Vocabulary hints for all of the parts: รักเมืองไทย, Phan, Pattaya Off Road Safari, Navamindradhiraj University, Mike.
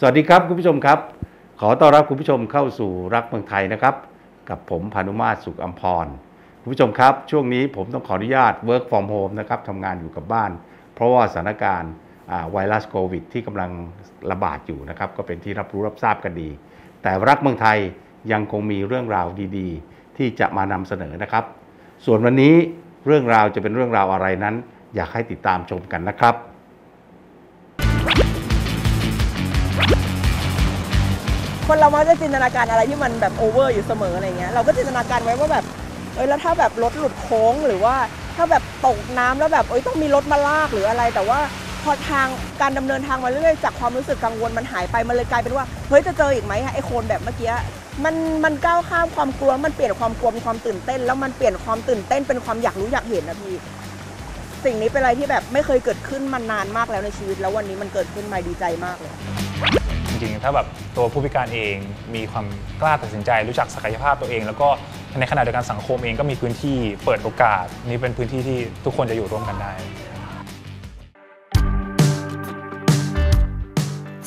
สวัสดีครับคุณผู้ชมครับขอต้อนรับคุณผู้ชมเข้าสู่รักเมืองไทยนะครับกับผมพานุมาตรสุขอัมพรคุณผู้ชมครับช่วงนี้ผมต้องขออนุญาต work from home นะครับทำงานอยู่กับบ้านเพราะว่าสถานการณ์ไวรัสโควิดที่กำลังระบาดอยู่นะครับก็เป็นที่รับรู้รับทราบกันดีแต่รักเมืองไทยยังคงมีเรื่องราวดีๆที่จะมานำเสนอนะครับส่วนวันนี้เรื่องราวจะเป็นเรื่องราวอะไรนั้นอยากให้ติดตามชมกันนะครับคนเรามักจะจินตนาการอะไรที่มันแบบโอเวอร์อยู่เสมออะไรเงี้ยเราก็จินตนาการไว้ว่าแบบแล้วถ้าแบบรถหลุดโค้งหรือว่าถ้าแบบตกน้ำแล้วแบบต้องมีรถมาลากหรืออะไรแต่ว่าพอทางการดำเนินทางมาเรื่อยๆจากความรู้สึกกังวลมันหายไปมันเลยกลายเป็นว่าจะเจออีกไหมไอ้โคลนแบบเมื่อกี้มันก้าวข้ามความกลัวมันเปลี่ยนความกลัวเป็นความตื่นเต้นแล้วมันเปลี่ยนความตื่นเต้นเป็นความอยากรู้อยากเห็นนะพี่สิ่งนี้เป็นอะไรที่แบบไม่เคยเกิดขึ้นมานานมากแล้วในชีวิตแล้ววันนี้มันเกิดขึ้นมาดีใจมากเลยจริงๆถ้าแบบตัวผู้พิการเองมีความกล้าตัดสินใจรู้จักศักยภาพตัวเองแล้วก็ในขณะเดียวกันสังคมเองก็มีพื้นที่เปิดโอกาสนี้เป็นพื้นที่ที่ทุกคนจะอยู่ร่วมกันได้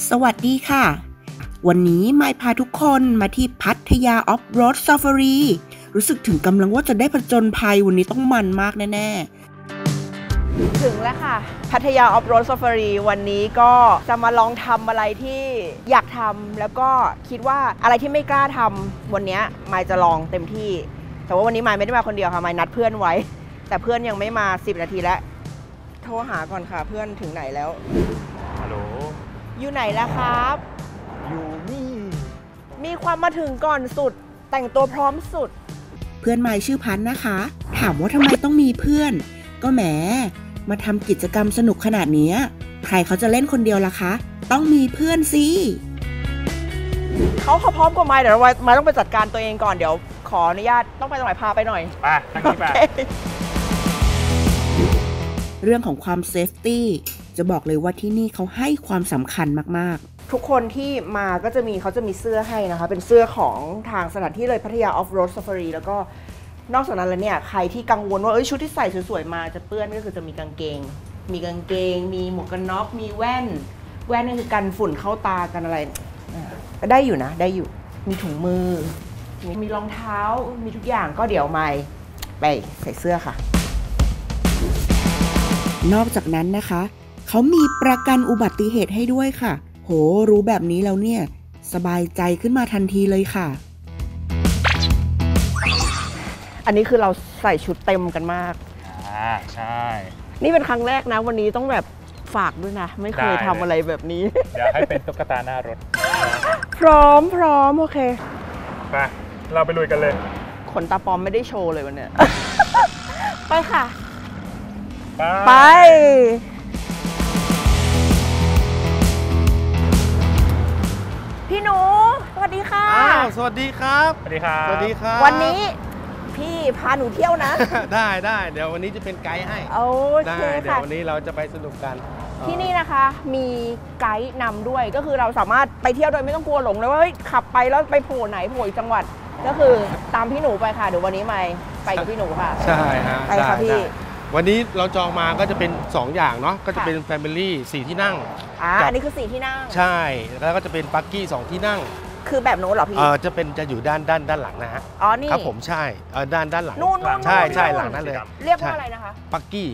สวัสดีค่ะวันนี้ไมค์พาทุกคนมาที่พัทยาออฟโรดซาฟารีรู้สึกถึงกำลังว่าจะได้ผจญภัยวันนี้ต้องมันมากแน่ๆถึงแล้วค่ะพัทยาออฟโรดซาฟารีวันนี้ก็จะมาลองทำอะไรที่อยากทำแล้วก็คิดว่าอะไรที่ไม่กล้าทำวันนี้ไมค์จะลองเต็มที่แต่ว่าวันนี้ไมค์ไม่ได้มาคนเดียวค่ะไมค์นัดเพื่อนไว้แต่เพื่อนยังไม่มา10นาทีแล้วโทรหาก่อนค่ะเพื่อนถึงไหนแล้วฮัลโหลอยู่ไหนแล้วครับอยู่นี่มีความมาถึงก่อนสุดแต่งตัวพร้อมสุดเพื่อนไมค์ชื่อพันนะคะถามว่าทำไมต้องมีเพื่อนก็แหมมาทำกิจกรรมสนุกขนาดนี้ใครเขาจะเล่นคนเดียวล่ะคะต้องมีเพื่อนสิเขาพร้อมกว่าไมค์เดี๋ยวไมค์ต้องไปจัดการตัวเองก่อนเดี๋ยวขออนุญาตต้องไปตรงไหนพาไปหน่อยไปทางนี้ไปเรื่องของความเซฟตี้จะบอกเลยว่าที่นี่เขาให้ความสำคัญมากๆทุกคนที่มาก็จะมีเขาจะมีเสื้อให้นะคะเป็นเสื้อของทางสถานที่เลยพัทยาออฟโรดซาฟารีแล้วก็นอกจากนั้นแล้วเนี่ยใครที่กังวลว่าชุดที่ใส่สวยๆมาจะเปื้อนก็คือจะมีกางเกงมีหมวกกันน็อกมีแว่นนี่คือกันฝุ่นเข้าตากันอะไรก็ได้อยู่นะได้อยู่มีถุงมือมีรองเท้ามีทุกอย่างก็เดี๋ยวไมค์ไปใส่เสื้อค่ะนอกจากนั้นนะคะเขามีประกันอุบัติเหตุให้ด้วยค่ะโหรู้แบบนี้แล้วเนี่ยสบายใจขึ้นมาทันทีเลยค่ะอันนี้คือเราใส่ชุดเต็มกันมากใช่นี่เป็นครั้งแรกนะวันนี้ต้องแบบฝากด้วยนะไม่เคยทำอะไรแบบนี้เดี๋ยวให้เป็นตุ๊กตาหน้ารถพร้อมโอเคไปเราไปลุยกันเลยขนตาปลอมไม่ได้โชว์เลยวันเนี้ยไปค่ะไปพี่หนูสวัสดีค่ะสวัสดีครับสวัสดีครับสวัสดีครับวันนี้พี่พาหนูเที่ยวนะได้เดี๋ยววันนี้จะเป็นไกด์ให้โอเคค่ะเดี๋ยววันนี้เราจะไปสนุกกันที่นี่นะคะมีไกด์นำด้วยก็คือเราสามารถไปเที่ยวโดยไม่ต้องกลัวหลงเลยว่าขับไปแล้วไปโผล่ไหนโผล่จังหวัดก็คือตามพี่หนูไปค่ะเดี๋ยววันนี้ไปกับพี่หนูค่ะใช่ฮะไปค่ะพี่วันนี้เราจองมาก็จะเป็น2อย่างเนาะก็จะเป็น Family 4 ที่นั่งอันนี้คือ4 ที่นั่งใช่แล้วก็จะเป็นปักกี้2 ที่นั่งคือแบบโน้นเหรอพี่จะเป็นจะอยู่ด้านหลังนะฮะอ๋อนี่ครับผมใช่ด้านหลังนู่นใช่หลังนั่นเลยเรียกว่าอะไรนะคะปักกี้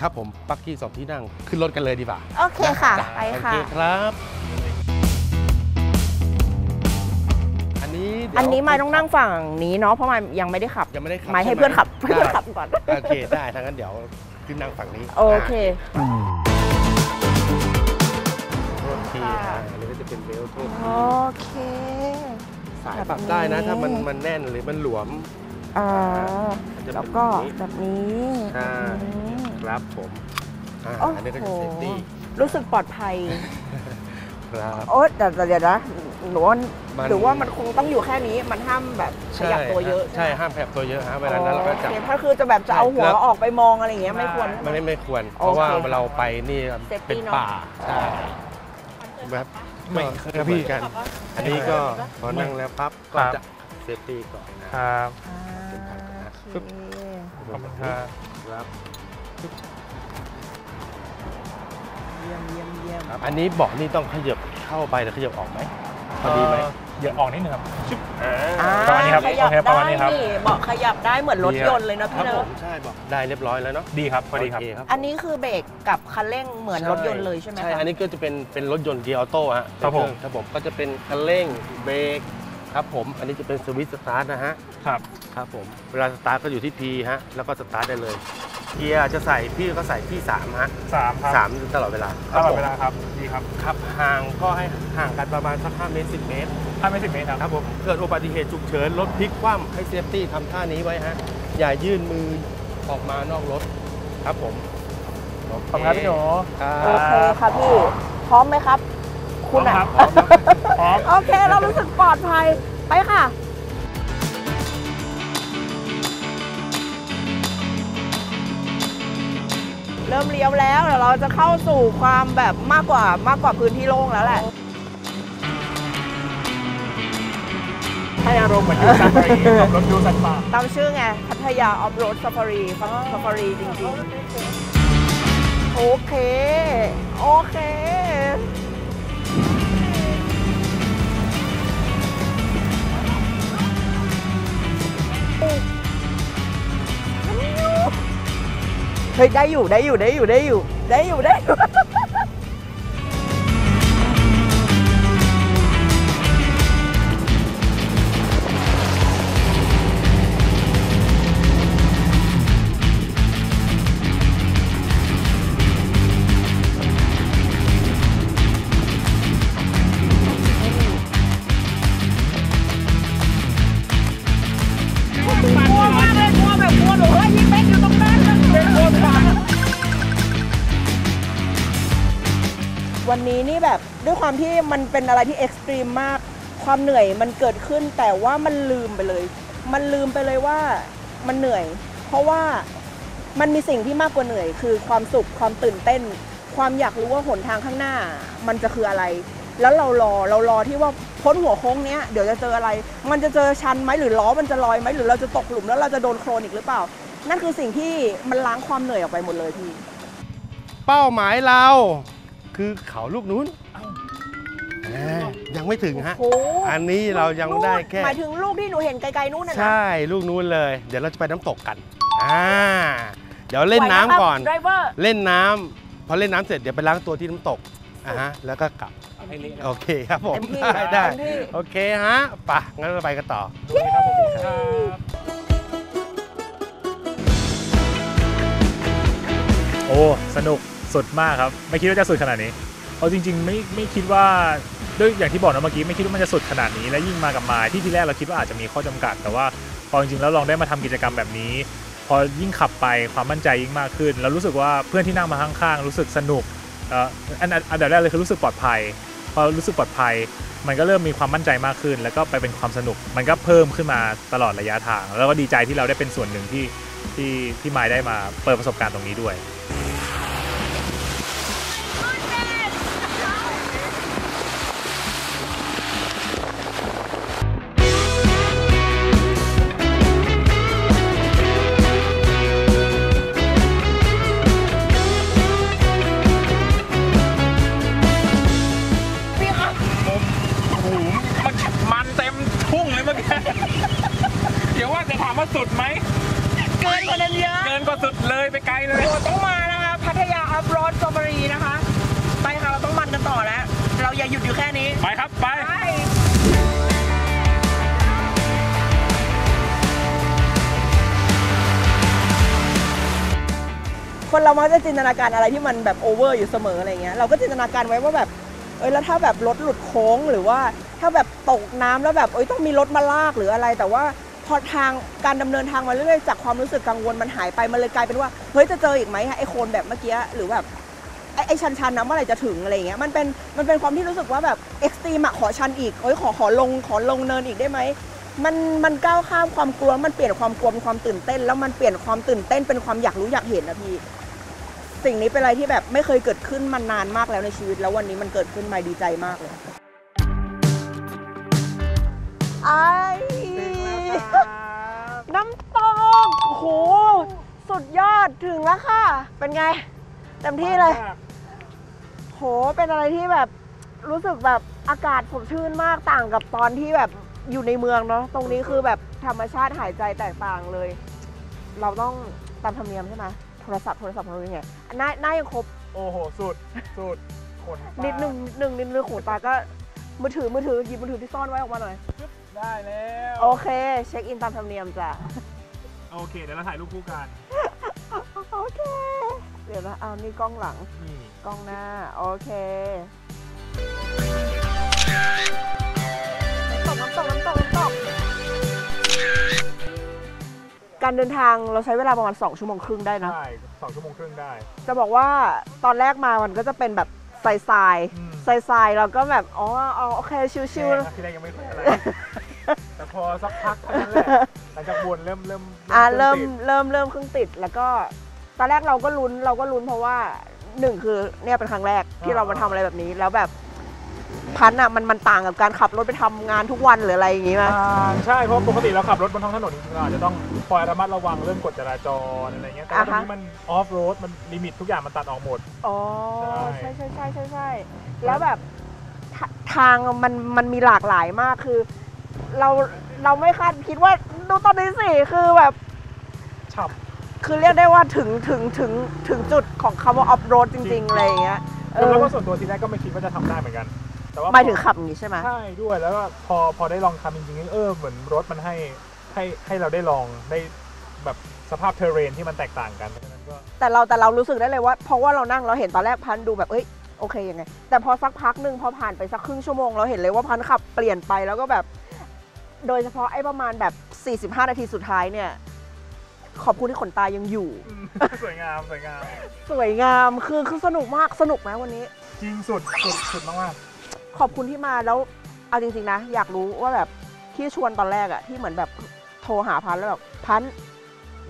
ครับผมปักกี้2 ที่นั่งขึ้นรถกันเลยดีกว่าโอเคค่ะไปค่ะโอเคครับอันนี้ไมค์ต้องนั่งฝั่งนี้เนาะเพราะไมค์ยังไม่ได้ขับไมค์ให้เพื่อนขับก่อนโอเคได้ถ้างั้นเดี๋ยวขึ้นนั่งฝั่งนี้โอเคอันนี้ก็จะเป็นเบลท์โอเคสายปรับได้นะถ้ามันแน่นหรือมันหลวมแล้วก็แบบนี้ครับผมอันนี้ก็จะเซฟตี้รู้สึกปลอดภัยโอ๊ยแต่เดี๋ยวนะหรือว่ามันคงต้องอยู่แค่นี้มันห้ามแบบขยับตัวเยอะใช่ห้ามขยับตัวเยอะฮะเวลานั้นเราก็จับถ้าคือจะแบบจะเอาหัวออกไปมองอะไรอย่างเงี้ยไม่ควรไม่ควรเพราะว่าเราไปนี่เป็นป่าใช่แบบไม่เคยพี่กันอันนี้ก็พอนั่งแล้วพับก็จะเซฟตี้ก่อนนะครับขอบคุณครับ เยี่ยมครับอันนี้เบาะนี่ต้องขยับเข้าไปหรือขยับออกไหมพอดีไหมเยอะออกนิดนึงครับชิบประมาณนี้ครับโอเคประมาณนี้ครับเบาะขยับได้เหมือนรถยนต์เลยนะพี่เนอะใช่เบาะได้เรียบร้อยแล้วเนาะดีครับพอดีครับอันนี้คือเบรกกับคันเร่งเหมือนรถยนต์เลยใช่ไหมใช่อันนี้ก็จะเป็นรถยนต์เกียร์ออโต้ฮะครับผมก็จะเป็นคันเร่งเบรกครับผมอันนี้จะเป็นสวิตช์สตาร์ทนะฮะครับผมเวลาสตาร์ทก็อยู่ที่ P ฮะแล้วก็สตาร์ทได้เลยเกียร์จะใส่พี่ก็ใส่ที่3ฮะ3ตลอดเวลาครับดีครับขับห่างก็ให้ห่างกันประมาณสัก5 เมตร 10 เมตร5 เมตร 10 เมตรครับผมเกิดอุบัติเหตุฉุกเฉินรถพลิกคว่ำให้เซฟตี้ทำท่านี้ไว้ฮะอย่ายื่นมือออกมานอกรถครับผมขอบคุณครับพี่หนูโอเคครับพี่พร้อมไหมครับคุณอ่ะโอเคเรารู้สึกปลอดภัยไปค่ะเริ่มเลี้ยวแล้วเดี๋ยวเราจะเข้าสู่ความแบบมากกว่าพื้นที่โล่งแล้วแหละให้อารมณ์เหมือนดูซัฟฟารีขับรถดูสัตว์ป่าตามชื่อไงพัทยาออฟโรดซัฟฟารีจริงๆโอเคเฮ้ยได้อยู่วันนี้นี่แบบด้วยความที่มันเป็นอะไรที่เอ็กซ์ตรีมมากความเหนื่อยมันเกิดขึ้นแต่ว่ามันลืมไปเลยว่ามันเหนื่อยเพราะว่ามันมีสิ่งที่มากกว่าเหนื่อยคือความสุขความตื่นเต้นความอยากรู้ว่าหนทางข้างหน้ามันจะคืออะไรแล้วเรารอที่ว่าพ้นหัวโค้งเนี้ยเดี๋ยวจะเจออะไรมันจะเจอชันไหมหรือล้อมันจะลอยไหมหรือเราจะตกหลุมแล้วเราจะโดนโคลนอีกหรือเปล่านั่นคือสิ่งที่มันล้างความเหนื่อยออกไปหมดเลยพี่เป้าหมายเราคือเขาลูกนู้นยังไม่ถึงฮะอันนี้เรายังได้แค่หมายถึงลูกที่หนูเห็นไกลๆนู้นนะใช่ลูกนู้นเลยเดี๋ยวเราจะไปน้ำตกกันเดี๋ยวเล่นน้ำก่อนเล่นน้ำพอเล่นน้ำเสร็จเดี๋ยวไปล้างตัวที่น้ำตกแล้วก็กลับโอเคครับผมได้โอเคฮะไปงั้นเราไปกันต่อโอ้สนุกสุดมากครับไม่คิดว่าจะสุดขนาดนี้เอาจริงๆไม่คิดว่าด้วยอย่างที่บอกนะเมื่อกี้ไม่คิดว่ามันจะสุดขนาดนี้และยิ่งมากับมาที่แรกเราคิดว่าอาจจะมีข้อจำกัดแต่ว่าพอจริงๆแล้วลองได้มาทำกิจกรรมแบบนี้พอยิ่งขับไปความมั่นใจยิ่งมากขึ้นแล้วรู้สึกว่าเพื่อนที่นั่งมาข้างๆรู้สึกสนุกอันดับแรกเลยคือรู้สึกปลอดภัยพอรู้สึกปลอดภัยมันก็เริ่มมีความมั่นใจมากขึ้นแล้วก็ไปเป็นความสนุกมันก็เพิ่มขึ้นมาตลอดระยะทางแล้วก็ดีใจที่เราได้เป็นส่วนหนึ่งที่มายได้มาเปิดประสบการณ์ตรงนี้ด้วยสุดไหมเกินกว่านั้นเยอะเกินกว่าสุดเลยไปไกลเลยต้องมานะคะพัทยาออฟโรดซัฟฟารีนะคะไปค่ะเราต้องมันกันต่อแล้วเราอย่าหยุดอยู่แค่นี้ไปครับไปคนเรามักจะจินตนาการอะไรที่มันแบบโอเวอร์อยู่เสมออะไรเงี้ยเราก็จินตนาการไว้ว่าแบบแล้วถ้าแบบรถหลุดโค้งหรือว่าถ้าแบบตกน้ำแล้วแบบต้องมีรถมาลากหรืออะไรแต่ว่าพอทางการดำเนินทางมาเรื่อยๆจากความรู้สึกกังวลมันหายไปมันเลยกลายเป็นว่าเฮ้ยจะเจออีกไหมฮะไอ้โคลนแบบเมื่อกี้หรือแบบไอ้ชันนะเมื่อไหร่จะถึงอะไรอย่างเงี้ยมันเป็นความที่รู้สึกว่าแบบเอ็กซ์ตรีมอะขอชันอีกขอลงเนินอีกได้ไหมมันก้าวข้ามความกลัวมันเปลี่ยนความกลัวเป็นความตื่นเต้นแล้วมันเปลี่ยนความตื่นเต้นเป็นความอยากรู้อยากเห็นนะพี่สิ่งนี้เป็นอะไรที่แบบไม่เคยเกิดขึ้นมานานมากแล้วในชีวิตแล้ววันนี้มันเกิดขึ้นมาดีใจมากเลยน้ำตกโอ้โหสุดยอดถึงแล้วค่ะเป็นไงเต็มที่เลย โหเป็นอะไรที่แบบรู้สึกแบบอากาศสดชื่นมากต่างกับตอนที่แบบอยู่ในเมืองเนาะตรงนี้คือแบบธรรมชาติหายใจแตกต่างเลยเราต้องตามธรรมเนียมใช่ไหมโทรศัพท์ของเราไงหน้ายังครบโอ้โหสุดขนตานิดนึงขนตาก็มือถือหยิบมือถือที่ซ่อนไว้ออกมาหน่อยได้แล้วโอเคเช็คอินตามธรรมเนียมจ้ะโอเคเดี๋ยวเราถ่ายรูปคู่กันโอเคเดี๋ยวนะเอานี่กล้องหลังนี่กล้องหน้าโอเคน้ำตกการเดินทางเราใช้เวลาประมาณ2 ชั่วโมงครึ่งได้นะใช่2 ชั่วโมงครึ่งได้จะบอกว่าตอนแรกมามันก็จะเป็นแบบทรายเราก็แบบอ๋อโอเคชิวๆที่แรกยังไม่ค่อยอะไรแต่พอสักพักนั่นแหละหลังจากวนเริ่มเครื่องติดแล้วก็ตอนแรกเราก็ลุ้นเพราะว่า1คือเนี่ยเป็นครั้งแรกที่เรามาทำอะไรแบบนี้แล้วแบบพันอ่ะมันต่างกับการขับรถไปทำงานทุกวันหรืออะไรอย่างงี้ไหมใช่เพราะปกติเราขับรถบนท้องถนนจริงๆเราจะต้องคอยระมัดระวังเรื่องกฎจราจรอะไรเงี้ยแต่ตอนนี้มันออฟโรดมันลิมิตทุกอย่างมันตัดออกหมดอ๋อใช่แล้วแบบทางมันมีหลากหลายมากคือเราไม่คาดคิดว่าดูตอนนี้สิคือแบบฉับคือเรียกได้ว่าถึงจุดของคำว่าออฟโรดจริงๆอะไรอย่างเงี้ยแล้วก็ส่วนตัวที่แรกก็ไม่คิดว่าจะทำได้เหมือนกันแต่ว่าหมายถึงขับอย่างนี้ใช่ไหมใช่ด้วยแล้วก็พอได้ลองขับจริงๆเหมือนรถมันให้เราได้ลองได้แบบสภาพเทเรนที่มันแตกต่างกันแต่เรารู้สึกได้เลยว่าเพราะว่าเรานั่งเราเห็นตอนแรกพันดูแบบเอ้ยโอเคยังไงแต่พอสักพักนึงพอผ่านไปสักครึ่งชั่วโมงเราเห็นเลยว่าพันขับเปลี่ยนไปแล้วก็แบบโดยเฉพาะไอ้ประมาณแบบ45 นาทีสุดท้ายเนี่ยขอบคุณที่ขนตายังอยู่สวยงามคือสนุกไหมวันนี้จริงสุดมากขอบคุณที่มาแล้วเอาจริงๆนะอยากรู้ว่าแบบที่ชวนตอนแรกอะที่เหมือนแบบโทรหาพันแล้วแบบพัน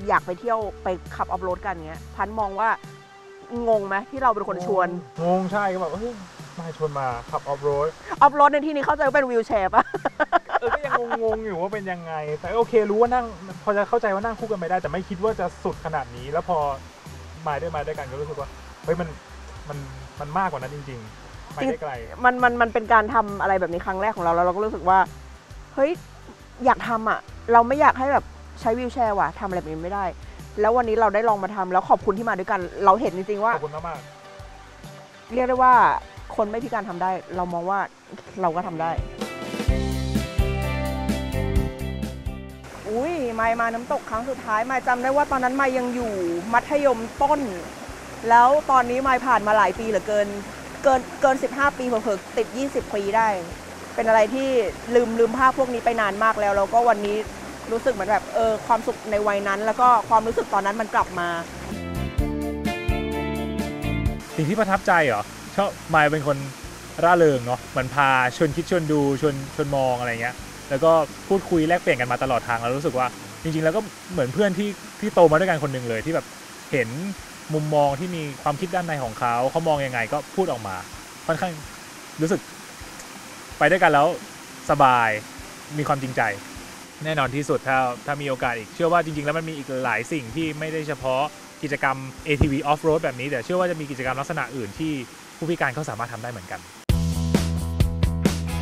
อยากไปเที่ยวไปขับออฟโรดกันเงี้ยพันมองว่างงไหมที่เราเป็นคนชวนงงใช่ก็แบบเฮ้ยมาชวนมาขับออฟโรดในที่นี้เข้าใจว่าเป็นวีลแชร์ปะก็ยังงงอยู่ว่าเป็นยังไงแต่โอเครู้ว่านั่งพอจะเข้าใจว่านั่งคู่กันไม่ได้แต่ไม่คิดว่าจะสุดขนาดนี้แล้วพอมาด้วยกันก็รู้สึกว่าเฮ้ยมันมากกว่านั้นจริงๆไปได้ไกลมันเป็นการทำอะไรแบบนี้ครั้งแรกของเราแล้วเราก็รู้สึกว่าเฮ้ยอยากทำอ่ะเราไม่อยากให้แบบใช้วีลแชร์ว่ะทำอะไรแบบนี้ไม่ได้แล้ววันนี้เราได้ลองมาทำแล้วขอบคุณที่มาด้วยกันเราเห็นจริงๆว่าขอบคุณมากๆเรียกได้ว่าคนไม่พิการทำได้เรามองว่าเราก็ทำได้อุ้ยมาน้ำตกครั้งสุดท้ายมาจำได้ว่าตอนนั้นมายังอยู่มัธยมต้นแล้วตอนนี้มาผ่านมาหลายปีเหลือเกิน15 ปีเผลอๆติด20 ปีได้เป็นอะไรที่ลืมภาพพวกนี้ไปนานมากแล้วก็วันนี้รู้สึกเหมือนแบบความสุขในวัยนั้นแล้วก็ความรู้สึกตอนนั้นมันกลับมาสิ่งที่ประทับใจเหรอชอบมายเป็นคนร่าเริงเนาะเหมือนพาชวนคิดชวนดูชวนมองอะไรเงี้ยแล้วก็พูดคุยแลกเปลี่ยนกันมาตลอดทางแล้วรู้สึกว่าจริงๆแล้วก็เหมือนเพื่อนที่โตมาด้วยกันคนหนึ่งเลยที่แบบเห็นมุมมองที่มีความคิดด้านในของเขามองยังไงก็พูดออกมาค่อนข้างรู้สึกไปด้วยกันแล้วสบายมีความจริงใจแน่นอนที่สุดถ้ามีโอกาสอีกเชื่อว่าจริงๆแล้วมันมีอีกหลายสิ่งที่ไม่ได้เฉพาะกิจกรรม ATV Off-road แบบนี้แต่เชื่อว่าจะมีกิจกรรมลักษณะอื่นที่ผู้พิการเขาสามารถทำได้เหมือนกัน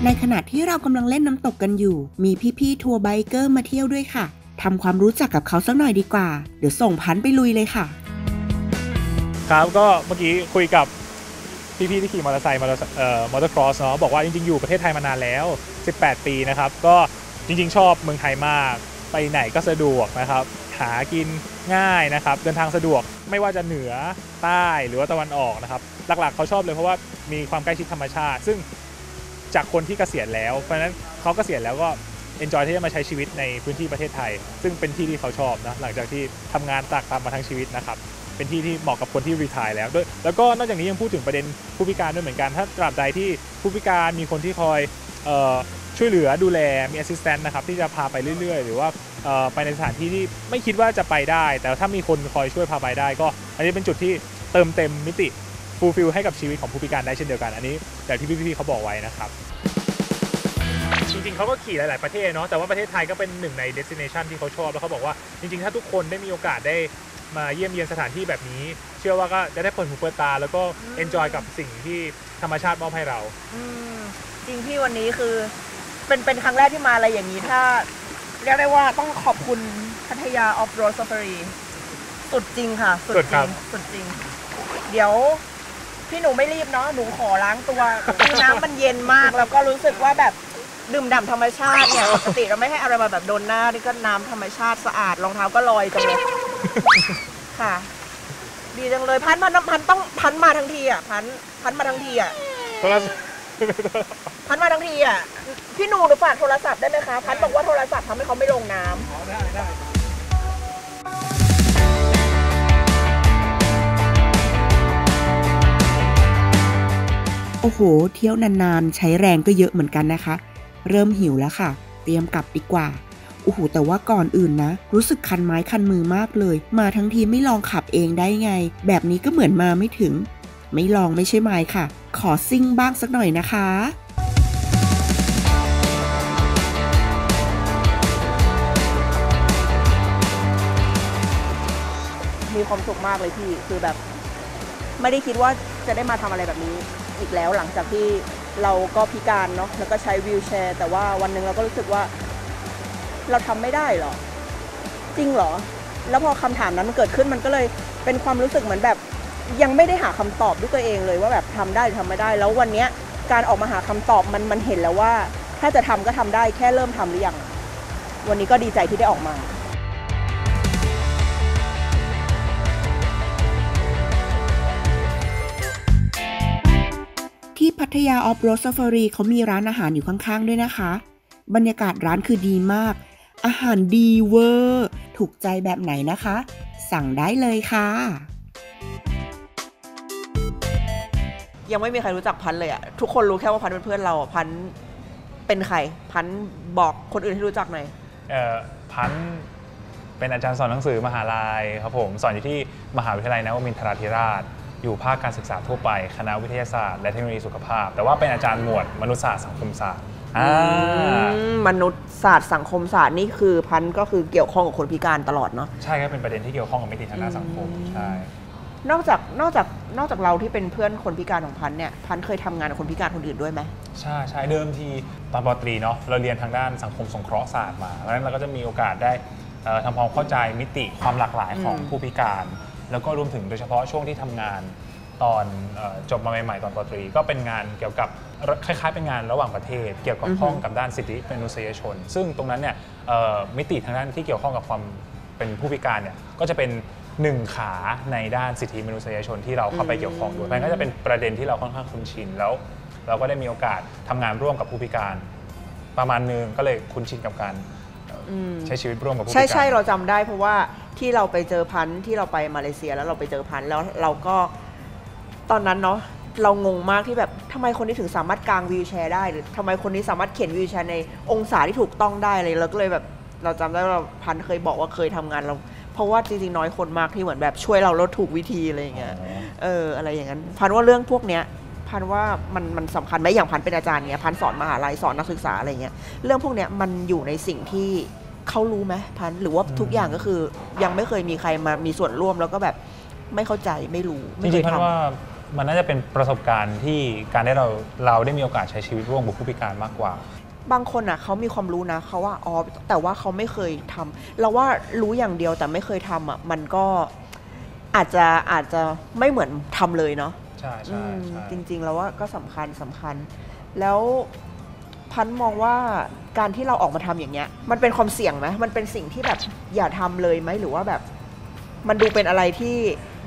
ในขณะที่เรากำลังเล่นน้ำตกกันอยู่มีพี่ๆทัวร์ไบเกอร์มาเที่ยวด้วยค่ะทำความรู้จักกับเขาสักหน่อยดีกว่าเดี๋ยวส่งพันไปลุยเลยค่ะครับก็เมื่อกี้คุยกับพี่ๆที่ขี่มอเตอร์ไซค์มอเตอร์ครอสเนาะบอกว่าจริงๆอยู่ประเทศไทยมานานแล้ว18 ปีนะครับก็จริงๆชอบเมืองไทยมากไปไหนก็สะดวกนะครับหากินง่ายนะครับเดินทางสะดวกไม่ว่าจะเหนือใต้หรือว่าตะวันออกนะครับหลักๆเขาชอบเลยเพราะว่ามีความใกล้ชิดธรรมชาติซึ่งจากคนที่เกษียณแล้วเพราะฉะนั้นเขาเกษียณแล้วก็ enjoy ที่จะมาใช้ชีวิตในพื้นที่ประเทศไทยซึ่งเป็นที่ที่เขาชอบนะหลังจากที่ทำงานตากตามมาทั้งชีวิตนะครับเป็นที่ที่เหมาะกับคนที่รีไทร์แล้วด้วยแล้วก็นอกจากนี้ยังพูดถึงประเด็นผู้พิการด้วยเหมือนกันถ้าตราบใดที่ผู้พิการมีคนที่คอยช่วยเหลือดูแลมี assistant นะครับที่จะพาไปเรื่อยๆหรือว่าไปในสถานที่ที่ไม่คิดว่าจะไปได้แต่ถ้ามีคนคอยช่วยพาไปได้ก็อันนี้เป็นจุดที่เติมเต็มมิติฟูลฟิลให้กับชีวิตของผู้พิการได้เช่นเดียวกันอันนี้แต่ที่พี่ๆเขาบอกไว้นะครับจริงๆเขาก็ขี่หลายๆประเทศเนาะแต่ว่าประเทศไทยก็เป็นหนึ่งในเดสติเนชันที่เขาชอบแล้วเขาบอกว่าจริงๆถ้าทุกคนได้มีโอกาสได้ มาเยี่ยมเยียนสถานที่แบบนี้เชื่อว่าก็จะได้เปิดหูเปิดตาแล้วก็เอนจอยกับสิ่งที่ธรรมชาติมอบให้เราจริงที่วันนี้คือเป็นครั้งแรกที่มาอะไรอย่างนี้ถ้าเรียกได้ว่าต้องขอบคุณพัทยา Off Road Safari สุดจริงค่ะสุดจริงสุดจริงเดี๋ยวพี่หนูไม่รีบเนาะหนูขอล้างตัวคือน้ำมันเย็นมากแล้วก็รู้สึกว่าแบบดื่มด่ำธรรมชาติเนี่ยปกติเราไม่ให้อะไรมาแบบโดนหน้านี่ก็น้ำธรรมชาติสะอาดรองเท้าก็ลอยจังเลยค่ะดีจังเลยพันต้องพันมาทั้งทีอ่ะพันมาทั้งทีอ่ะพันมาทั้งทีอ่ะพี่หนูฝากโทรศัพท์ได้ไหมคะพันบอกว่าโทรศัพท์ทำให้เขาไม่ลงน้ำได้โอ้โหเที่ยวนานๆใช้แรงก็เยอะเหมือนกันนะคะเริ่มหิวแล้วค่ะเตรียมกลับดีกว่าโอ้โหแต่ว่าก่อนอื่นนะรู้สึกคันไม้คันมือมากเลยมาทั้งทีไม่ลองขับเองได้ไงแบบนี้ก็เหมือนมาไม่ถึงไม่ลองไม่ใช่ไม้ค่ะขอซิ่งบ้างสักหน่อยนะคะมีความสุขมากเลยพี่คือแบบไม่ได้คิดว่าจะได้มาทำอะไรแบบนี้อีกแล้วหลังจากที่เราก็พิการเนาะแล้วก็ใช้วีลแชร์แต่ว่าวันหนึ่งเราก็รู้สึกว่าเราทำไม่ได้หรอจริงหรอแล้วพอคำถามนั้นมันเกิดขึ้นมันก็เลยเป็นความรู้สึกเหมือนแบบยังไม่ได้หาคำตอบด้วยตัวเองเลยว่าแบบทำได้หรือทำไม่ได้แล้ววันนี้การออกมาหาคำตอบมันเห็นแล้วว่าถ้าจะทำก็ทำได้แค่เริ่มทำหรือยังวันนี้ก็ดีใจที่ได้ออกมาที่พัทยา Off Road Safari เขามีร้านอาหารอยู่ข้างๆด้วยนะคะบรรยากาศร้านคือดีมากอาหารดีเวอร์ถูกใจแบบไหนนะคะสั่งได้เลยค่ะยังไม่มีใครรู้จักพันเลยอะทุกคนรู้แค่ว่าพันเป็นเพื่อนเราพันเป็นใครพันบอกคนอื่นที่รู้จักหน่อยพันเป็นอาจารย์สอนหนังสือมหาลัยครับผมสอนอยู่ที่มหาวิทยาลัยนวมินทราธิราชอยู่ภาคการศึกษาทั่วไปคณะวิทยาศาสตร์และเทคโนโลยีสุขภาพแต่ว่าเป็นอาจารย์หมวดมนุษยศาสตร์สังคมศาสตร์มนุษยศาสตร์สังคมศาสตร์นี่คือพันก็คือเกี่ยวข้องกับคนพิการตลอดเนาะใช่ครับเป็นประเด็นที่เกี่ยวข้องกับมิติทางด้านสังคมใช่นอกจากเราที่เป็นเพื่อนคนพิการของพันเนี่ยพันเคยทำงานกับคนพิการคนอื่นด้วยไหมใช่เดิมทีตอนป.ตรีเนาะเราเรียนทางด้านสังคมสงเคราะห์ศาสตร์มาเพราะฉะนั้นเราก็จะมีโอกาสได้ทำความเข้าใจมิติความหลากหลายของผู้พิการแล้วก็รวมถึงโดยเฉพาะช่วงที่ทำงานตอนจบมาใหม่ๆตอนป.ตรีก็เป็นงานเกี่ยวกับคล้ายๆเป็นงานระหว่างประเทศเกี่ยวกับข้องกับด้านสิทธิมนุษยชนซึ่งตรงนั้นเนี่ยมิติทางด้านที่เกี่ยวข้องกับความเป็นผู้พิการเนี่ยก็จะเป็นหนึ่งขาในด้านสิทธิมนุษยชนที่เราเข้าไปเกี่ยวข้องด้วยมันก็จะเป็นประเด็นที่เราค่อนข้างคุ้นชินแล้วเราก็ได้มีโอกาสทำงานร่วมกับผู้พิการประมาณนึงก็เลยคุ้นชินกับการใช้ชีวิตร่วมกับผู้พิการใช่เราจำได้เพราะว่าที่เราไปเจอพันที่เราไปมาเลเซียแล้วเราไปเจอพันแล้วเราก็ตอนนั้นเนาะเรางงมากที่แบบทำไมคนนี้ถึงสามารถกางวีลแชร์ได้หรือทำไมคนนี้สามารถเข็นวีลแชร์ในองศาที่ถูกต้องได้เลยเราก็เลยแบบเราจำได้ว่าพันเคยบอกว่าเคยทำงานเราเพราะว่าจริงๆน้อยคนมากที่เหมือนแบบช่วยเราลดถูกวิธีอะไรอย่างเงี้ยอะไรอย่างนั้นพันว่าเรื่องพวกเนี้ยพันว่ามันสำคัญไหมอย่างพันเป็นอาจารย์เนี้ยพันสอนมหาลัยสอนนักศึกษาอะไรเงี้ยเรื่องพวกเนี้ยมันอยู่ในสิ่งที่เขารู้ไหมพันหรือว่าทุกอย่างก็คือยังไม่เคยมีใครมามีส่วนร่วมแล้วก็แบบไม่เข้าใจไม่รู้จริงๆพันว่ามันน่าจะเป็นประสบการณ์ที่การได้เราได้มีโอกาสใช้ชีวิตร่วมกับผู้พิการมากกว่าบางคนอ่ะเขามีความรู้นะเขาว่าอ๋อแต่ว่าเขาไม่เคยทำเราว่ารู้อย่างเดียวแต่ไม่เคยทำอ่ะมันก็อาจจะไม่เหมือนทำเลยเนาะใช่ใช่จริงๆแล้วว่าก็สำคัญแล้วพันมองว่าการที่เราออกมาทำอย่างเงี้ยมันเป็นความเสี่ยงไหมมันเป็นสิ่งที่แบบอย่าทำเลยไหมหรือว่าแบบมันดูเป็นอะไรที่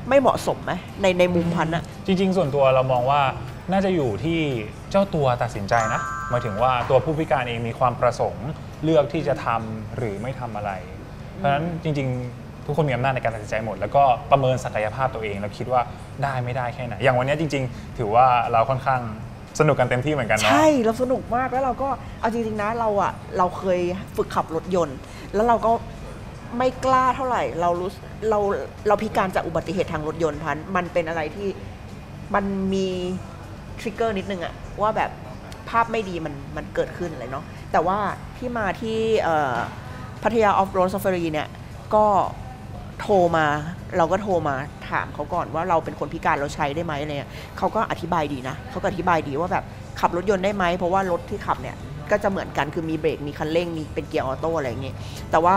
ไม่เหมาะสมไหมในมุมพันอะจริงๆส่วนตัวเรามองว่าน่าจะอยู่ที่เจ้าตัวตัดสินใจนะหมายถึงว่าตัวผู้พิการเองมีความประสงค์เลือกที่จะทำหรือไม่ทำอะไรเพราะฉะนั้นจริงๆทุกคนมีอำนาจในการตัดสินใจหมดแล้วก็ประเมินศักยภาพตัวเองแล้วคิดว่าได้ไม่ได้แค่ไหนอย่างวันนี้จริงๆถือว่าเราค่อนข้างสนุกกันเต็มที่เหมือนกันเนาะใช่เราสนุกมากแล้วเราก็เอาจริงๆนะเราเคยฝึกขับรถยนต์แล้วเราก็ไม่กล้าเท่าไหร่เราพิการจากอุบัติเหตุทางรถยนต์พันมันเป็นอะไรที่มันมีทริกเกอร์นิดนึงอะว่าแบบภาพไม่ดีมันเกิดขึ้นเลยเนาะแต่ว่าที่มาที่พัทยา Off Road Safari เนี่ยก็ท โทรมาถามเขาก่อนว่าเราเป็นคนพิการเราใช้ได้ไหมอะไรเงี้ยเขาก็อธิบายดีนะเขาก็อธิบายดีว่าแบบขับรถยนต์ได้ไหมเพราะว่ารถที่ขับเนี่ยก็จะเหมือนกันคือมีเบรกมีคันเร่งมีเป็นเกียร์ออโต้อะไรอย่างเงี้ยแต่ว่า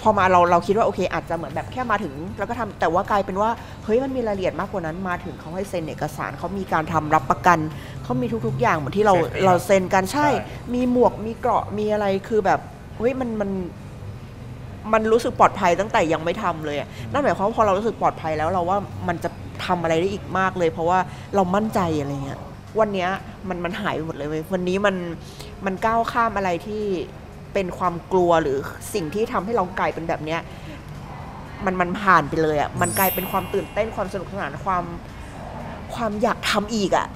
พอมาเราคิดว่าโอเคอาจจะเหมือนแบบแค่มาถึงแล้วก็ทำแต่ว่ากลายเป็นว่าเฮ้ยมันมีรายละเอียดมากกว่านั้นมาถึงเขาให้เซ็นเอกสารเขามีการทำรับประกันเขามีทุกๆอย่างเหมือนที่เราเซ็นกันใช่มีหมวกมีเกราะมีอะไรคือแบบเฮ้ยมันรู้สึกปลอดภัยตั้งแต่ยังไม่ทำเลยนั่นหมายความว่าพอเรารู้สึกปลอดภัยแล้วเราว่ามันจะทำอะไรได้อีกมากเลยเพราะว่าเรามั่นใจอะไรเงี้ยวันนี้มันหายไปหมดเลยวันนี้มันก้าวข้ามอะไรที่เป็นความกลัวหรือสิ่งที่ทำให้เรากลายเป็นแบบเนี้ยมันผ่านไปเลยอ่ะมันกลายเป็นความตื่นเต้นความสนุกสนานความอยากทำอีกอ่ะ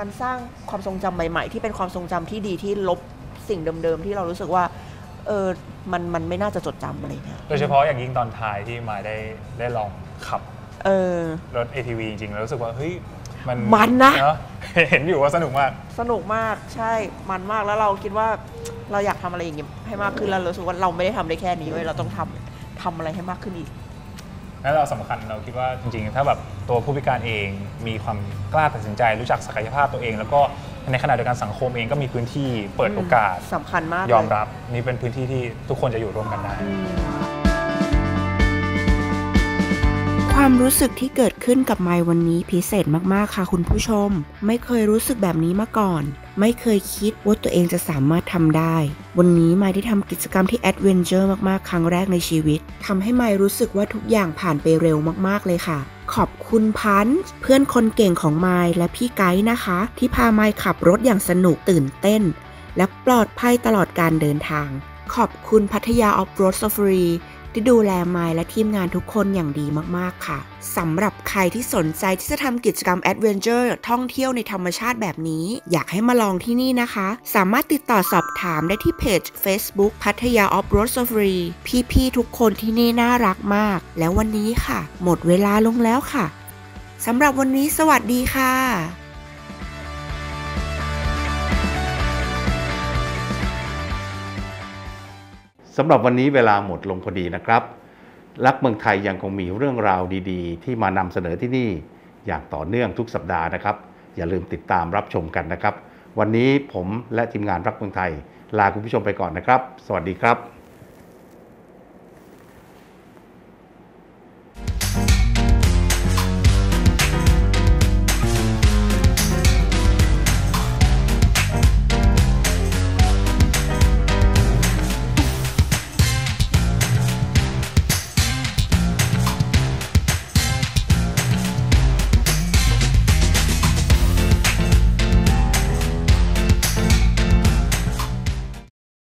มันสร้างความทรงจำใหม่ๆที่เป็นความทรงจำที่ดีที่ลบสิ่งเดิมๆที่เรารู้สึกว่ามันไม่น่าจะจดจำอะไรเงี้ยโดยเฉพาะอย่างยิ่งตอนท้ายที่มาได้ลองขับรถ ATV จริงๆแล้วรู้สึกว่าเฮ้ยมันนะเห็นอยู่ว่าสนุกมากใช่มันมากแล้วเราคิดว่าเราอยากทำอะไรอย่างเงี้ยให้มากขึ้นแล้วรู้สึกว่าเราไม่ได้ทำได้แค่นี้เว้ยเราต้องทำอะไรให้มากขึ้นอีกแล้วเราสำคัญเราคิดว่าจริงๆถ้าแบบตัวผู้พิการเองมีความกล้าตัดสินใจรู้จักศักยภาพตัวเองแล้วก็ในขณะเดียวกันสังคมเองก็มีพื้นที่เปิดโอกาสสำคัญมากยอมรับนี่เป็นพื้นที่ที่ทุกคนจะอยู่ร่วมกันได้ความรู้สึกที่เกิดขึ้นกับไมค์วันนี้พิเศษมากๆค่ะคุณผู้ชมไม่เคยรู้สึกแบบนี้มาก่อนไม่เคยคิดว่าตัวเองจะสามารถทำได้วันนี้ไมค์ได้ทำกิจกรรมที่แอดเวนเจอร์มากๆครั้งแรกในชีวิตทำให้ไมค์รู้สึกว่าทุกอย่างผ่านไปเร็วมากๆเลยค่ะขอบคุณพันธ์เพื่อนคนเก่งของไมค์และพี่ไกด์นะคะที่พาไมค์ขับรถอย่างสนุกตื่นเต้นและปลอดภัยตลอดการเดินทางขอบคุณพัทยาออฟโรดซาฟารีที่ดูแลไมค์และทีมงานทุกคนอย่างดีมากๆค่ะสำหรับใครที่สนใจที่จะทำกิจกรรมแอดเวนเจอร์ท่องเที่ยวในธรรมชาติแบบนี้อยากให้มาลองที่นี่นะคะสามารถติดต่อสอบถามได้ที่เพจ Facebook พัทยาออฟโรดซาฟารีพี่ๆทุกคนที่นี่น่ารักมากแล้ววันนี้ค่ะหมดเวลาลงแล้วค่ะสำหรับวันนี้สวัสดีค่ะสำหรับวันนี้เวลาหมดลงพอดีนะครับรักเมืองไทยยังคงมีเรื่องราวดีๆที่มานำเสนอที่นี่อย่างต่อเนื่องทุกสัปดาห์นะครับอย่าลืมติดตามรับชมกันนะครับวันนี้ผมและทีมงานรักเมืองไทยลาคุณผู้ชมไปก่อนนะครับสวัสดีครับ